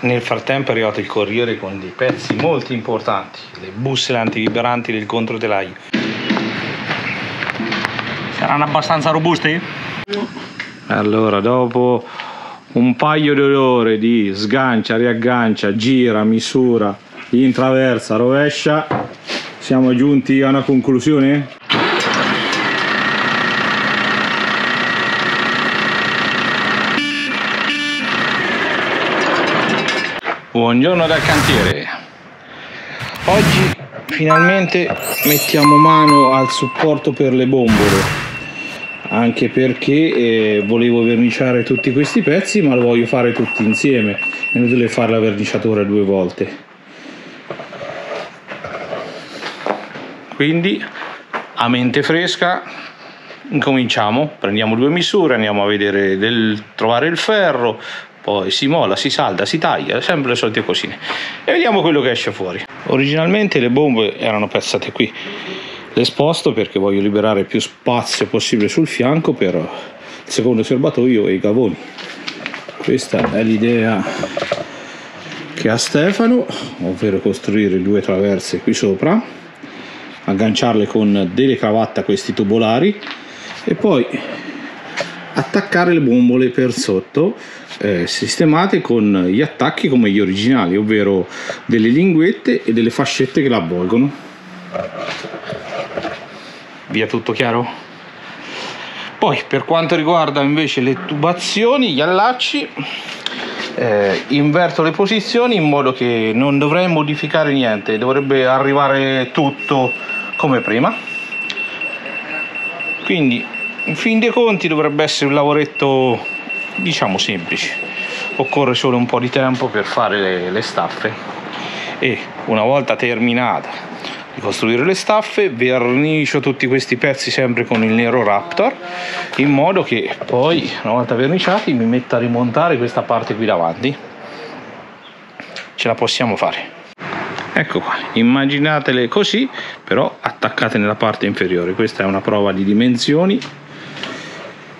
Nel frattempo è arrivato il corriere con dei pezzi molto importanti, le bussole antivibranti del controtelaio. Saranno abbastanza robuste? Allora, dopo un paio di ore di sgancia, riaggancia, gira, misura, intraversa, rovescia, siamo giunti a una conclusione? Buongiorno dal cantiere. Oggi finalmente mettiamo mano al supporto per le bombole, anche perché volevo verniciare tutti questi pezzi, ma lo voglio fare tutti insieme, è inutile fare la verniciatura due volte. Quindi a mente fresca incominciamo, prendiamo due misure, andiamo a vedere trovare il ferro. Poi si mola, si salda, si taglia, sempre le solite cosine. E vediamo quello che esce fuori. Originalmente le bombe erano piazzate qui. Le sposto perché voglio liberare più spazio possibile sul fianco per il secondo serbatoio e i gavoni. Questa è l'idea che ha Stefano, ovvero costruire due traverse qui sopra, agganciarle con delle cravatte a questi tubolari e poi attaccare le bombole per sotto, sistemate con gli attacchi come gli originali, ovvero delle linguette e delle fascette che la avvolgono. Via, tutto chiaro? Poi per quanto riguarda invece le tubazioni, gli allacci, inverto le posizioni in modo che non dovrei modificare niente, dovrebbe arrivare tutto come prima. Quindi in fin dei conti dovrebbe essere un lavoretto, diciamo, semplice. Occorre solo un po' di tempo per fare le staffe e una volta terminata di costruire le staffe vernicio tutti questi pezzi sempre con il nero Raptor, in modo che poi una volta verniciati mi metta a rimontare questa parte qui davanti. Ce la possiamo fare. Ecco qua, immaginatele così però attaccate nella parte inferiore. Questa è una prova di dimensioni.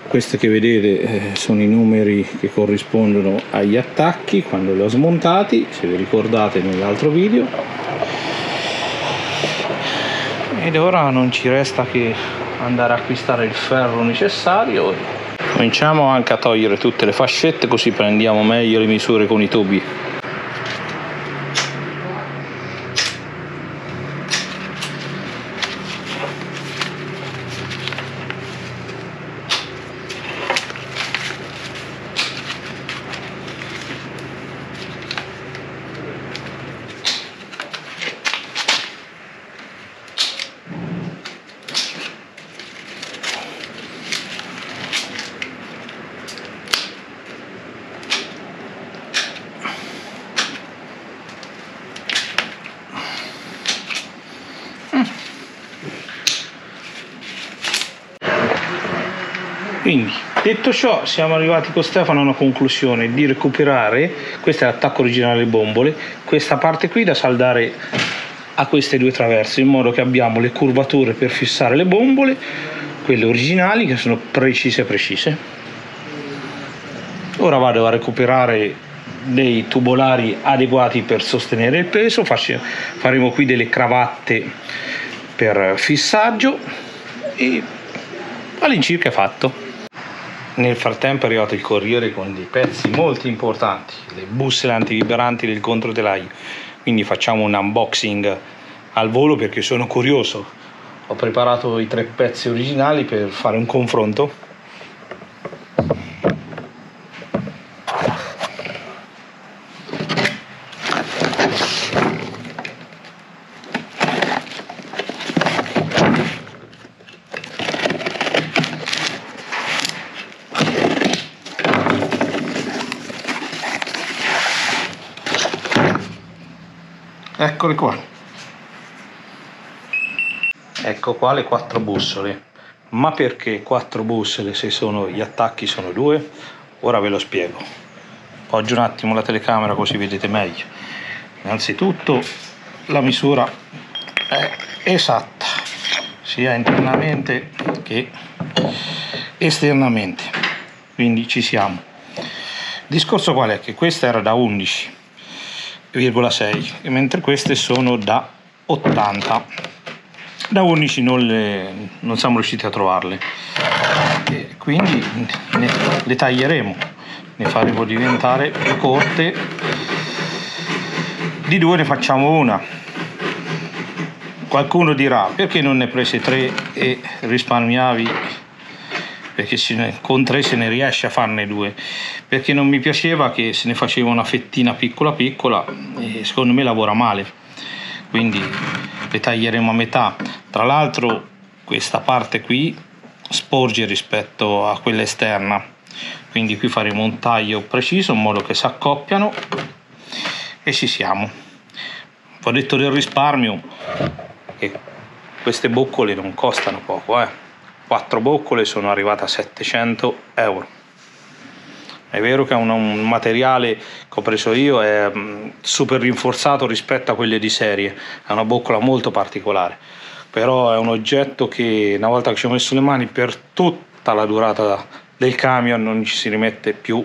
Queste che vedete sono i numeri che corrispondono agli attacchi quando li ho smontati, se vi ricordate nell'altro video. Ed ora non ci resta che andare a acquistare il ferro necessario. Cominciamo anche a togliere tutte le fascette, così prendiamo meglio le misure con i tubi. Quindi, detto ciò, siamo arrivati con Stefano a una conclusione di recuperare, questo è l'attacco originale bombole, questa parte qui da saldare a queste due traverse, in modo che abbiamo le curvature per fissare le bombole, quelle originali che sono precise. Ora vado a recuperare dei tubolari adeguati per sostenere il peso, faremo qui delle cravatte per fissaggio e all'incirca è fatto. Nel frattempo è arrivato il corriere con dei pezzi molto importanti, le bussole antivibranti del controtelaio. Quindi facciamo un unboxing al volo perché sono curioso. Ho preparato i tre pezzi originali per fare un confronto. Eccole qua. Ecco qua le quattro bussole. Ma perché quattro bussole se gli attacchi sono due? Ora ve lo spiego. Poggio un attimo la telecamera così vedete meglio. Innanzitutto la misura è esatta, sia internamente che esternamente. Quindi ci siamo. Il discorso qual è? Che questa era da 11. 3,6, mentre queste sono da 80. Da 11 non siamo riusciti a trovarle, e quindi le taglieremo, ne faremo diventare più corte, di due ne facciamo una. Qualcuno dirà: perché non ne prese tre e risparmiavi? Perché con tre se ne riesce a farne due, perché non mi piaceva che se ne faceva una fettina piccola piccola e secondo me lavora male, quindi le taglieremo a metà. Tra l'altro questa parte qui sporge rispetto a quella esterna, quindi qui faremo un taglio preciso in modo che si accoppiano e ci siamo. Ho detto del risparmio, che queste boccole non costano poco, 4 boccole sono arrivate a 700 euro. È vero che un materiale che ho preso io è super rinforzato rispetto a quelle di serie, è una boccola molto particolare, però è un oggetto che una volta che ci ho messo le mani, per tutta la durata del camion non ci si rimette più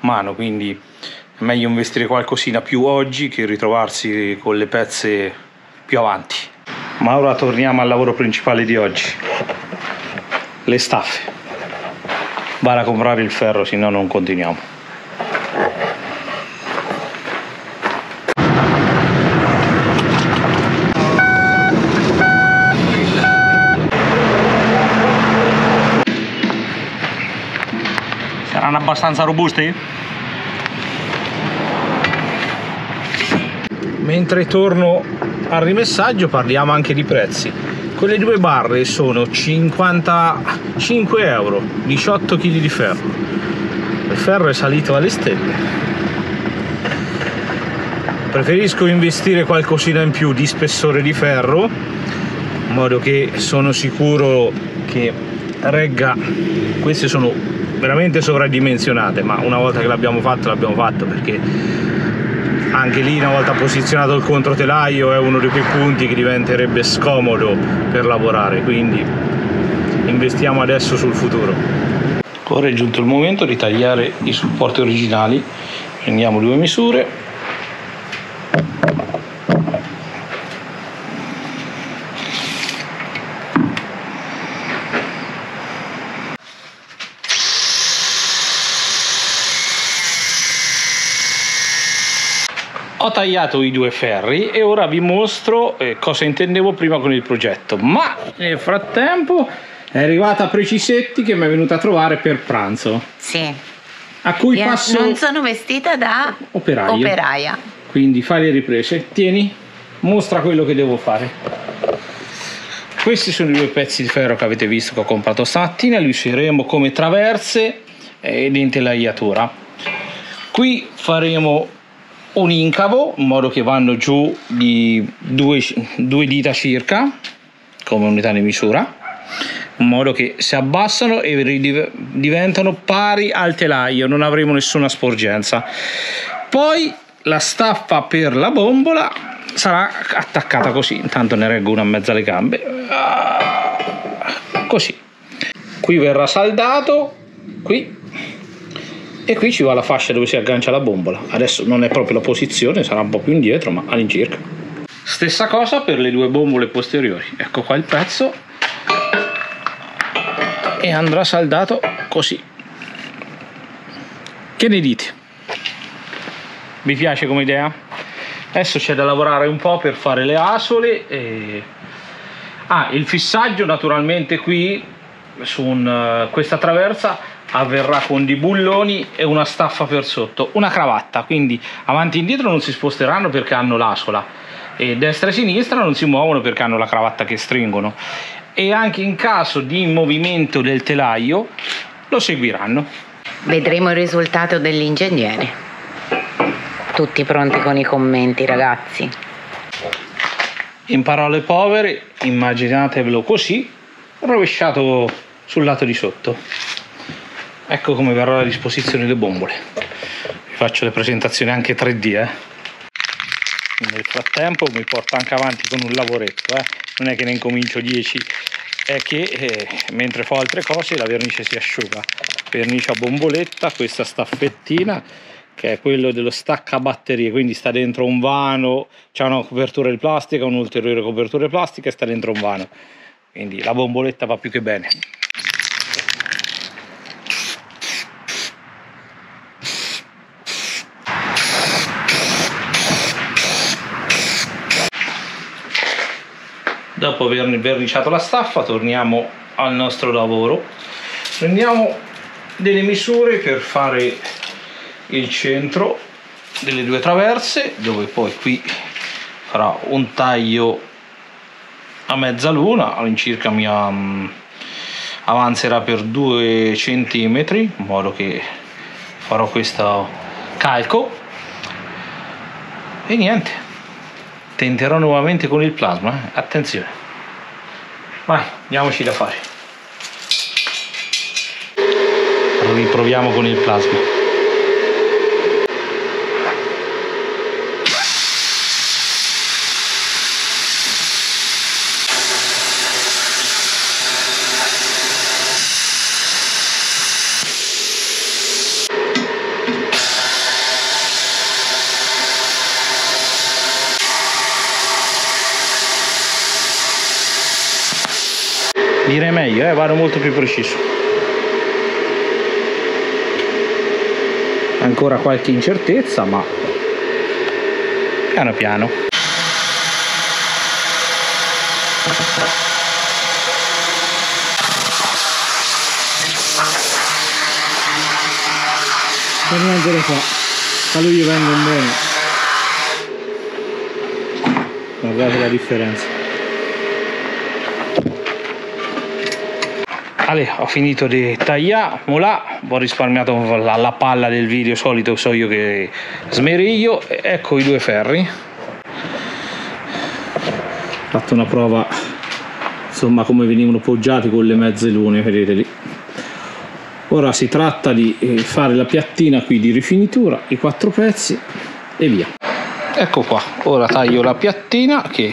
mano, quindi è meglio investire qualcosina più oggi che ritrovarsi con le pezze più avanti. Ma ora torniamo al lavoro principale di oggi: le staffe. Vado a comprare il ferro, se no non continuiamo. Saranno abbastanza robuste? Mentre torno al rimessaggio parliamo anche di prezzi. Quelle due barre sono 55 euro, 18 kg di ferro. Il ferro è salito alle stelle. Preferisco investire qualcosina in più di spessore di ferro, in modo che sono sicuro che regga. Queste sono veramente sovradimensionate, ma una volta che l'abbiamo fatto, perché anche lì, una volta posizionato il controtelaio, è uno di quei punti che diventerebbe scomodo per lavorare, quindi investiamo adesso sul futuro. Ora è giunto il momento di tagliare i supporti originali. Prendiamo due misure, ho tagliato i due ferri e ora vi mostro cosa intendevo prima con il progetto. Ma nel frattempo è arrivata Precisetti, che mi è venuta a trovare per pranzo. Sì. A cui io passo... non sono vestita da operaia. Quindi fai le riprese. Tieni, mostra quello che devo fare. Questi sono i due pezzi di ferro che avete visto che ho comprato stamattina, li useremo come traverse ed intelaiatura. Qui faremo un incavo in modo che vanno giù di due dita circa come unità di misura, in modo che si abbassano e diventano pari al telaio, non avremo nessuna sporgenza. Poi la staffa per la bombola sarà attaccata così, intanto ne reggo una in mezzo alle gambe, così. Qui verrà saldato, qui, e qui ci va la fascia dove si aggancia la bombola. Adesso non è proprio la posizione, sarà un po' più indietro, ma all'incirca. Stessa cosa per le due bombole posteriori. Ecco qua il pezzo e andrà saldato così. Che ne dite? Vi piace come idea? Adesso c'è da lavorare un po' per fare le asole e... il fissaggio naturalmente qui su questa traversa avverrà con dei bulloni e una staffa per sotto, una cravatta, quindi avanti e indietro non si sposteranno perché hanno l'asola, e destra e sinistra non si muovono perché hanno la cravatta che stringono, e anche in caso di movimento del telaio lo seguiranno. Vedremo il risultato dell'ingegnere. Tutti pronti con i commenti, ragazzi? In parole povere, immaginatevelo così, rovesciato sul lato di sotto. Ecco come verrà la disposizione delle bombole. Vi faccio le presentazioni anche 3D. Nel frattempo mi porto anche avanti con un lavoretto. Non è che ne incomincio 10, è che mentre fa altre cose la vernice si asciuga. Vernice a bomboletta, questa staffettina che è quello dello staccabatterie, quindi sta dentro un vano, c'è una copertura di plastica, un'ulteriore copertura di plastica e sta dentro un vano, quindi la bomboletta va più che bene. Dopo aver verniciato la staffa torniamo al nostro lavoro, prendiamo delle misure per fare il centro delle due traverse, dove poi qui farà un taglio a mezzaluna, all'incirca mi avanzerà per 2 centimetri, in modo che farò questo calco e niente. Tenterò nuovamente con il plasma, attenzione. Vai, andiamoci da fare. Riproviamo con il plasma. Direi meglio, vado molto più preciso. Ancora qualche incertezza, ma piano piano. Per mangiare qua, ma lui gli vengono bene. Guardate la differenza. Allora, ho finito di tagliare, ho risparmiato la palla del video solito, so io che smeriglio. Ecco i due ferri. Ho fatto una prova, insomma, come venivano poggiati con le mezze lune, vedete lì. Ora si tratta di fare la piattina qui di rifinitura, i 4 pezzi e via. Ecco qua, ora taglio la piattina che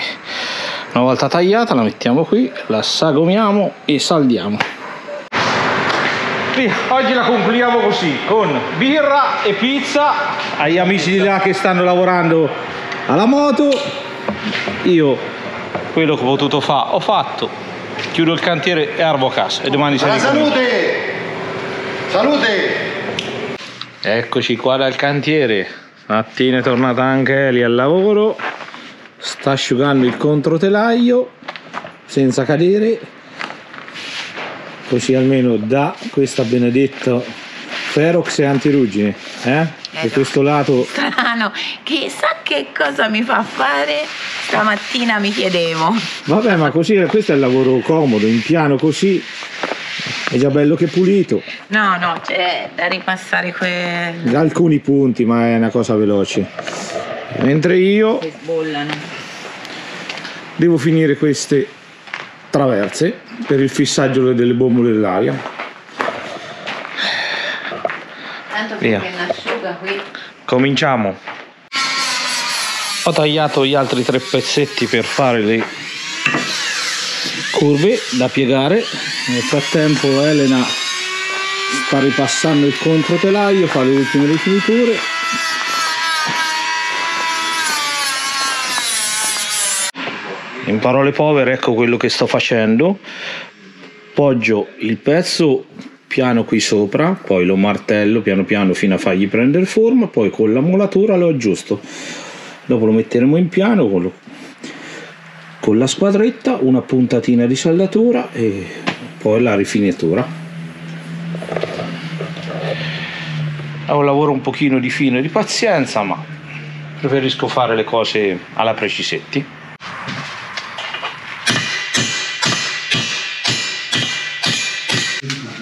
una volta tagliata la mettiamo qui, la sagomiamo e saldiamo. Oggi la concludiamo così, con birra e pizza agli amici di là che stanno lavorando alla moto. Io quello che ho potuto fare ho fatto, chiudo il cantiere e arrivo a casa e domani sarà. Salute! Salute! Eccoci qua dal cantiere, mattina è tornata anche Eli al lavoro, sta asciugando il controtelaio senza cadere, così almeno da questa benedetta ferox e antirugine, di questo lato strano, chissà che cosa mi fa fare stamattina, mi chiedevo. Vabbè, ma così, questo è il lavoro comodo, in piano così è già bello che pulito. No, c'è da ripassare da alcuni punti, ma è una cosa veloce, mentre io devo finire queste traverse per il fissaggio delle bombole dell'aria. Tanto perché asciuga qui. Cominciamo. Ho tagliato gli altri 3 pezzetti per fare le curve da piegare. Nel frattempo Elena sta ripassando il controtelaio, fa le ultime rifiniture. In parole povere, ecco quello che sto facendo. Poggio il pezzo piano qui sopra, poi lo martello piano piano fino a fargli prendere forma, poi con la molatura lo aggiusto. Dopo lo metteremo in piano con la squadretta, una puntatina di saldatura e poi la rifinitura. È un lavoro un pochino di fino e di pazienza, ma preferisco fare le cose alla precisetti.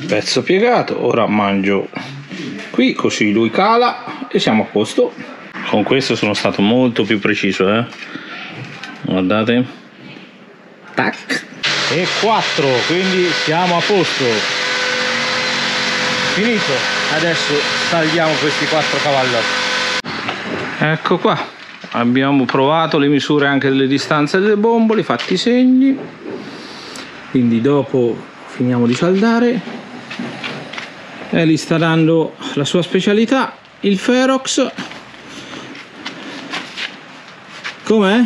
Pezzo piegato, ora mangio qui così lui cala e siamo a posto. Con questo sono stato molto più preciso, guardate, tac, e 4, quindi siamo a posto, finito. Adesso tagliamo questi 4 cavallotti. Ecco qua, abbiamo provato le misure anche delle distanze delle bombole, fatti i segni, quindi dopo finiamo di saldare. Eli sta dando la sua specialità, il Ferox. Com'è?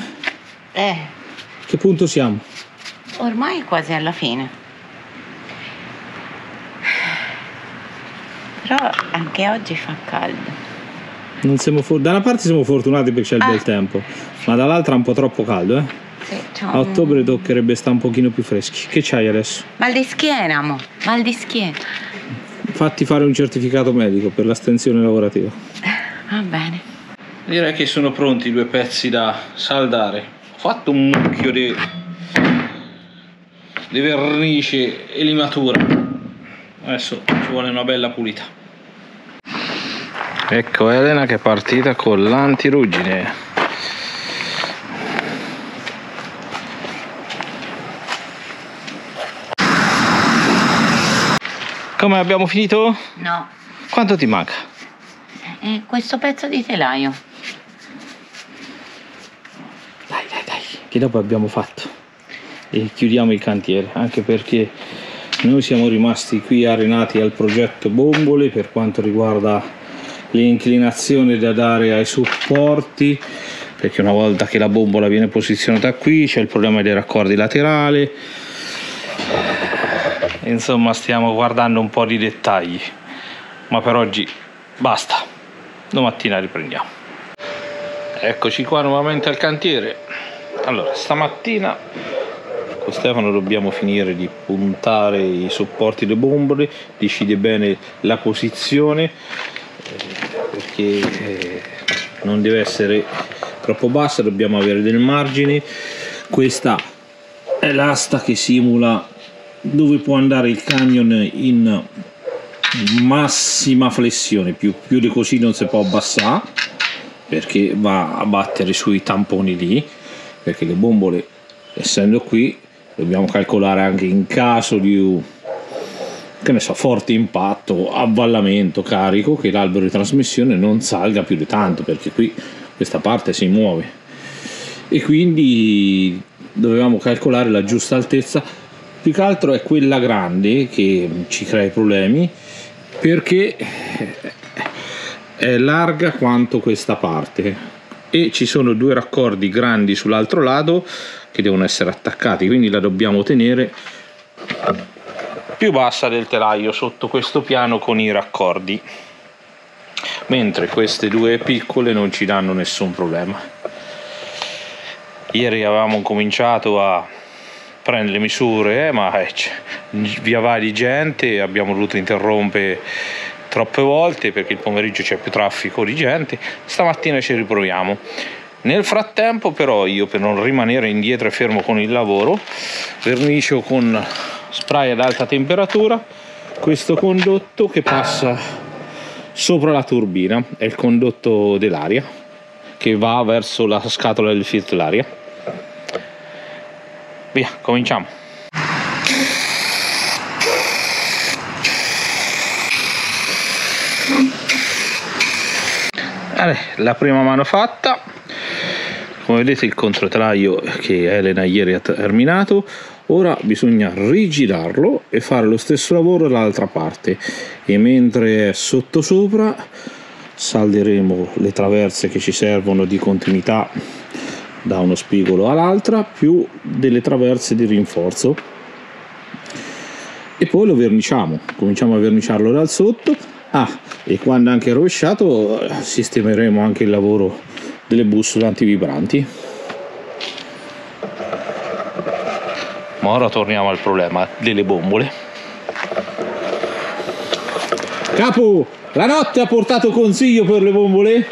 Che punto siamo? Ormai quasi alla fine. Però anche oggi fa caldo. Non siamo da una parte siamo fortunati perché c'è il bel tempo, ma dall'altra è un po' troppo caldo, Sì, a ottobre toccherebbe stare un pochino più freschi. Che c'hai adesso? Mal di schiena, amore, mal di schiena. Fatti fare un certificato medico per l'astensione lavorativa. Va bene. Direi che sono pronti i due pezzi da saldare. Ho fatto un mucchio di vernice e limatura. Adesso ci vuole una bella pulita. Ecco Elena che è partita con l'antiruggine. Come abbiamo finito? No. Quanto ti manca? Questo pezzo di telaio. Dai, dai, dai. Che dopo abbiamo fatto. E chiudiamo il cantiere, anche perché noi siamo rimasti qui arenati al progetto Bombole per quanto riguarda l'inclinazione da dare ai supporti, perché una volta che la bombola viene posizionata qui c'è il problema dei raccordi laterali. Insomma, stiamo guardando un po' di dettagli, ma per oggi basta, domattina riprendiamo. Eccoci qua nuovamente al cantiere. Allora, stamattina con Stefano dobbiamo finire di puntare i supporti delle bombole, decide bene la posizione, perché non deve essere troppo bassa, dobbiamo avere del margine. Questa è l'asta che simula dove può andare il camion in massima flessione, più di così non si può abbassare perché va a battere sui tamponi lì, perché le bombole, essendo qui, dobbiamo calcolare anche in caso di, che ne so, forte impatto, avvallamento, carico, che l'albero di trasmissione non salga più di tanto, perché qui questa parte si muove e quindi dovevamo calcolare la giusta altezza. Più che altro è quella grande che ci crea i problemi, perché è larga quanto questa parte e ci sono due raccordi grandi sull'altro lato che devono essere attaccati, quindi la dobbiamo tenere più bassa del telaio sotto questo piano con i raccordi, mentre queste due piccole non ci danno nessun problema. Ieri avevamo cominciato a prendere le misure, ma via vai di gente, abbiamo dovuto interrompere troppe volte perché il pomeriggio c'è più traffico di gente. Stamattina ci riproviamo. Nel frattempo però io, per non rimanere indietro e fermo con il lavoro, vernicio con spray ad alta temperatura questo condotto che passa sopra la turbina, è il condotto dell'aria che va verso la scatola del filtraria. Via, cominciamo. Allora, la prima mano fatta, come vedete il controtelaio che Elena ieri ha terminato. Ora bisogna rigirarlo e fare lo stesso lavoro dall'altra parte, e mentre è sotto sopra salderemo le traverse che ci servono di continuità da uno spigolo all'altra, più delle traverse di rinforzo, e poi lo verniciamo. Cominciamo a verniciarlo dal sotto e quando anche rovesciato sistemeremo anche il lavoro delle bussole antivibranti. Ma ora torniamo al problema delle bombole. Capo, la notte ha portato consiglio per le bombole?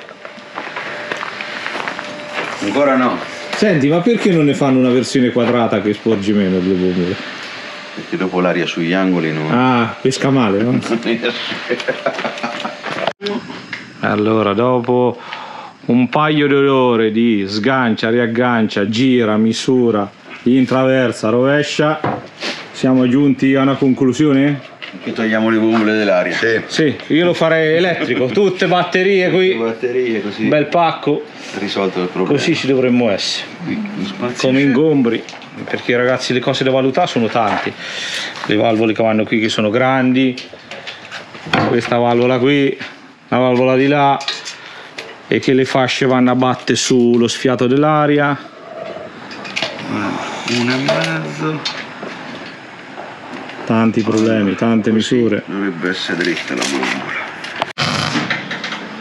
Ancora no. Senti, ma perché non ne fanno una versione quadrata che sporgi meno delle bombole? Perché dopo l'aria sugli angoli non... pesca male, no? Allora, dopo un paio di ore di sgancia, riaggancia, gira, misura, in traversa, rovescia, siamo giunti a una conclusione? Che togliamo le bombole dell'aria. Sì, io lo farei elettrico, tutte batterie qui. Tutte batterie, così. Bel pacco. Risolto il problema. Così ci dovremmo essere. Come ingombri, perché ragazzi le cose da valutare sono tante. Le valvole che vanno qui che sono grandi, questa valvola qui, la valvola di là e che le fasce vanno a battere sullo sfiato dell'aria. 1,5. Tanti problemi, tante misure. Dovrebbe essere dritta la valvola.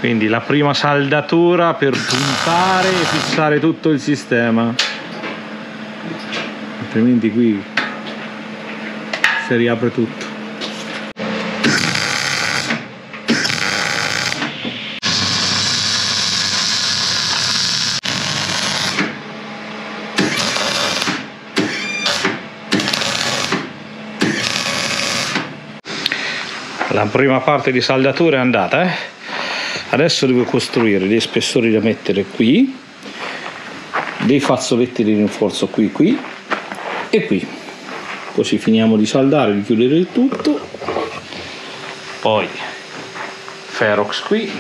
Quindi la prima saldatura per puntare e fissare tutto il sistema, altrimenti qui si riapre tutto. La prima parte di saldatura è andata, eh? Adesso devo costruire dei spessori da mettere qui, dei fazzoletti di rinforzo qui, qui e qui, così finiamo di saldare, di chiudere il tutto. Poi ferox qui,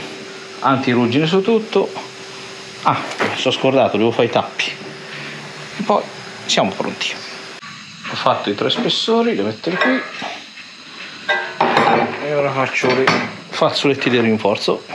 antirruggine su tutto. Ah, mi sono scordato, devo fare i tappi e poi siamo pronti. Ho fatto i 3 spessori da mettere qui e ora faccio i fazzoletti di rinforzo.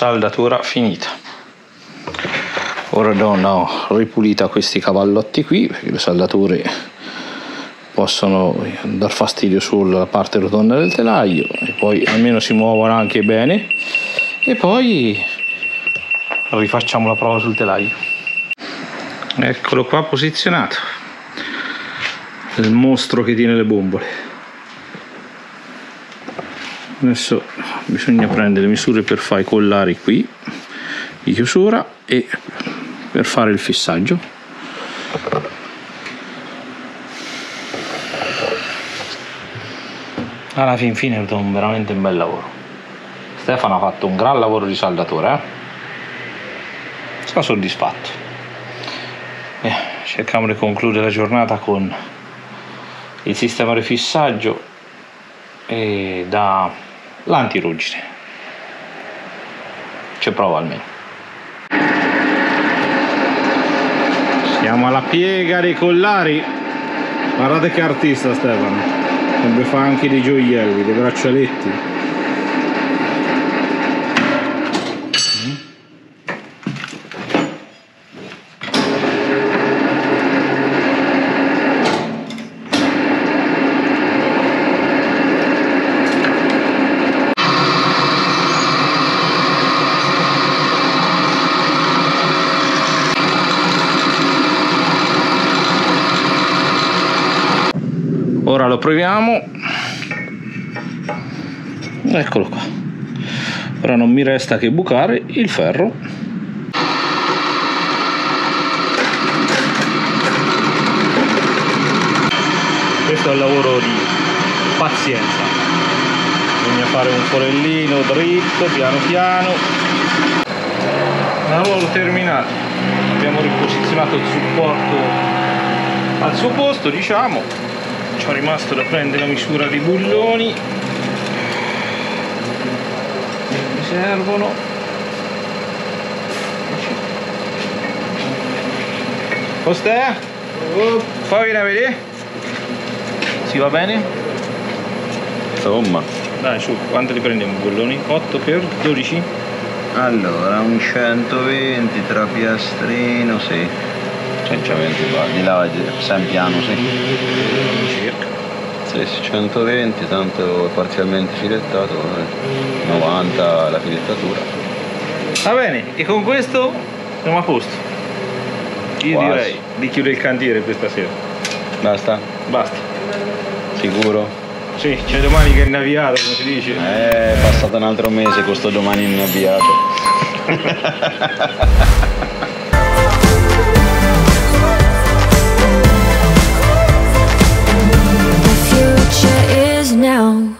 Saldatura finita. Ora do ripulita questi cavallotti qui, perché le saldature possono dar fastidio sulla parte rotonda del telaio, e poi almeno si muovono anche bene, e poi rifacciamo la prova sul telaio. Eccolo qua posizionato, il mostro che tiene le bombole. Adesso bisogna prendere misure per fare i collari qui di chiusura e per fare il fissaggio. Alla fin fine è stato veramente un bel lavoro. Stefano ha fatto un gran lavoro di saldatore, eh? Sono soddisfatto. Cerchiamo di concludere la giornata con il sistema di fissaggio e da l'antiruggine, c'è prova almeno. Siamo alla piega dei collari, guardate che artista Stefano, dovrebbe fare anche dei gioielli, dei braccialetti. Ora lo proviamo, eccolo qua. Ora non mi resta che bucare il ferro. Questo è il lavoro di pazienza, bisogna fare un forellino dritto, piano piano. Il lavoro terminato, abbiamo riposizionato il supporto al suo posto, diciamo. C'è rimasto da prendere la misura dei bulloni che mi servono, Ostè? Poi vieni a vedere? Si va bene? Insomma. Dai su, quanto li prendiamo i bulloni? 8 per 12? Allora, un 120 tra piastrino, sì. 120 qua, di là sempre piano, sì. Circa. Sì, 120, tanto parzialmente filettato, 90 la filettatura. Va bene, e con questo siamo a posto. Io quasi direi di chiudere il cantiere questa sera. Basta? Basta. Sicuro? Sì, c'è domani che è innaviato, come si dice. È passato un altro mese questo domani innaviato. Now